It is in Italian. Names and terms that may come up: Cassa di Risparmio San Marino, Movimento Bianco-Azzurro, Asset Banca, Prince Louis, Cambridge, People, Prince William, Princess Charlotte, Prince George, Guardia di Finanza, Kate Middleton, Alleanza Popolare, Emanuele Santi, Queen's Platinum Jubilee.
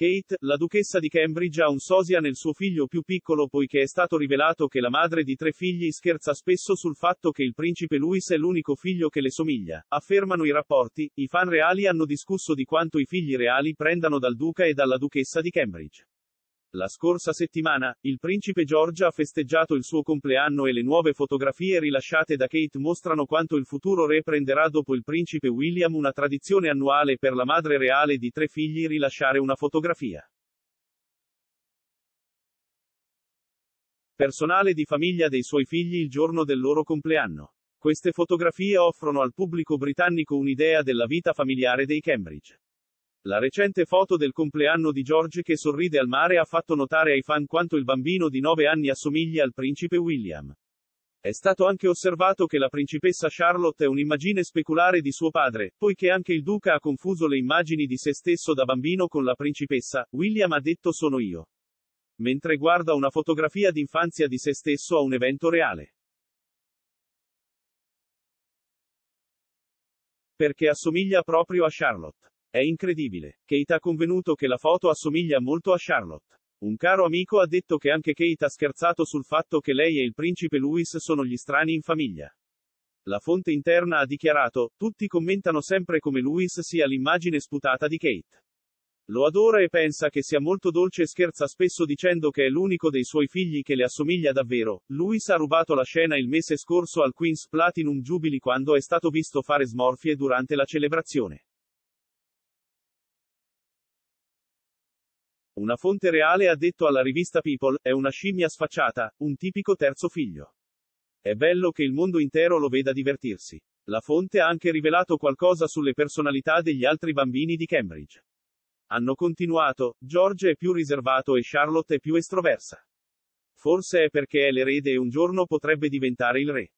Kate, la duchessa di Cambridge, ha un sosia nel suo figlio più piccolo, poiché è stato rivelato che la madre di 3 figli scherza spesso sul fatto che il principe Louis è l'unico figlio che le somiglia. Affermano i rapporti, i fan reali hanno discusso di quanto i figli reali prendano dal duca e dalla duchessa di Cambridge. La scorsa settimana, il principe George ha festeggiato il suo compleanno e le nuove fotografie rilasciate da Kate mostrano quanto il futuro re prenderà dopo il principe William, una tradizione annuale per la madre reale di 3 figli rilasciare una fotografia personale di famiglia dei suoi figli il giorno del loro compleanno. Queste fotografie offrono al pubblico britannico un'idea della vita familiare dei Cambridge. La recente foto del compleanno di George che sorride al mare ha fatto notare ai fan quanto il bambino di 9 anni assomiglia al principe William. È stato anche osservato che la principessa Charlotte è un'immagine speculare di suo padre, poiché anche il duca ha confuso le immagini di se stesso da bambino con la principessa. William ha detto "sono io", mentre guarda una fotografia d'infanzia di se stesso a un evento reale. Perché assomiglia proprio a Charlotte. È incredibile. Kate ha convenuto che la foto assomiglia molto a Charlotte. Un caro amico ha detto che anche Kate ha scherzato sul fatto che lei e il principe Louis sono gli strani in famiglia. La fonte interna ha dichiarato: "Tutti commentano sempre come Louis sia l'immagine sputata di Kate. Lo adora e pensa che sia molto dolce e scherza spesso dicendo che è l'unico dei suoi figli che le assomiglia davvero." Louis ha rubato la scena il mese scorso al Queen's Platinum Jubilee quando è stato visto fare smorfie durante la celebrazione. Una fonte reale ha detto alla rivista People: "È una scimmia sfacciata, un tipico 3° figlio. È bello che il mondo intero lo veda divertirsi." La fonte ha anche rivelato qualcosa sulle personalità degli altri bambini di Cambridge. Hanno continuato: "George è più riservato e Charlotte è più estroversa. Forse è perché è l'erede e un giorno potrebbe diventare il re."